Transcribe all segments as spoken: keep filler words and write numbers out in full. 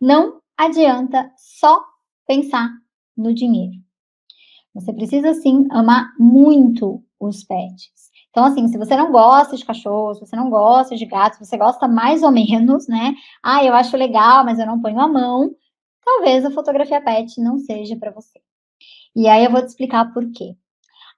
Não adianta só pensar no dinheiro. Você precisa, sim, amar muito os pets. Então, assim, se você não gosta de cachorros, se você não gosta de gatos, se você gosta mais ou menos, né? Ah, eu acho legal, mas eu não ponho a mão. Talvez a fotografia pet não seja para você. E aí eu vou te explicar por quê.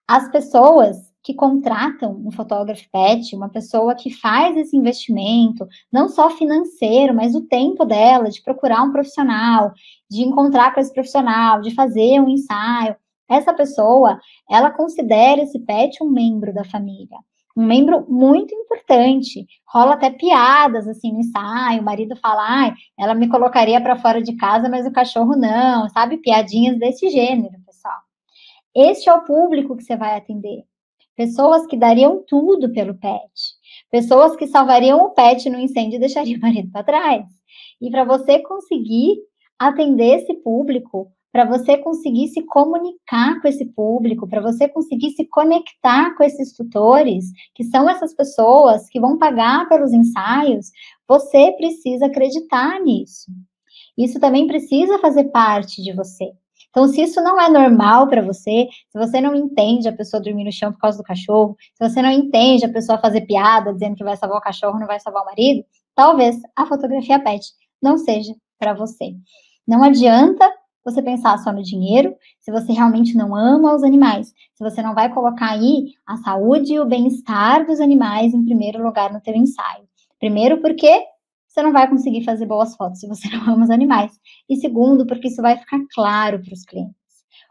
As pessoas que contratam um fotógrafo pet, uma pessoa que faz esse investimento, não só financeiro, mas o tempo dela, de procurar um profissional, de encontrar com esse profissional, de fazer um ensaio, essa pessoa, ela considera esse pet um membro da família. Um membro muito importante. Rola até piadas, assim, no ensaio. O marido fala, ai, ela me colocaria para fora de casa, mas o cachorro não, sabe? Piadinhas desse gênero, pessoal. Este é o público que você vai atender. Pessoas que dariam tudo pelo pet. Pessoas que salvariam o pet no incêndio e deixariam o marido para trás. E para você conseguir atender esse público, para você conseguir se comunicar com esse público, para você conseguir se conectar com esses tutores, que são essas pessoas que vão pagar pelos ensaios, você precisa acreditar nisso. Isso também precisa fazer parte de você. Então, se isso não é normal para você, se você não entende a pessoa dormir no chão por causa do cachorro, se você não entende a pessoa fazer piada, dizendo que vai salvar o cachorro, não vai salvar o marido, talvez a fotografia pet não seja para você. Não adianta você pensar só no dinheiro, se você realmente não ama os animais, se você não vai colocar aí a saúde e o bem-estar dos animais em primeiro lugar no teu ensaio. Primeiro porque você não vai conseguir fazer boas fotos se você não ama os animais. E segundo, porque isso vai ficar claro para os clientes.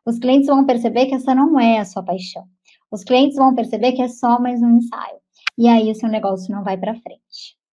Os clientes vão perceber que essa não é a sua paixão. Os clientes vão perceber que é só mais um ensaio. E aí o seu negócio não vai para frente.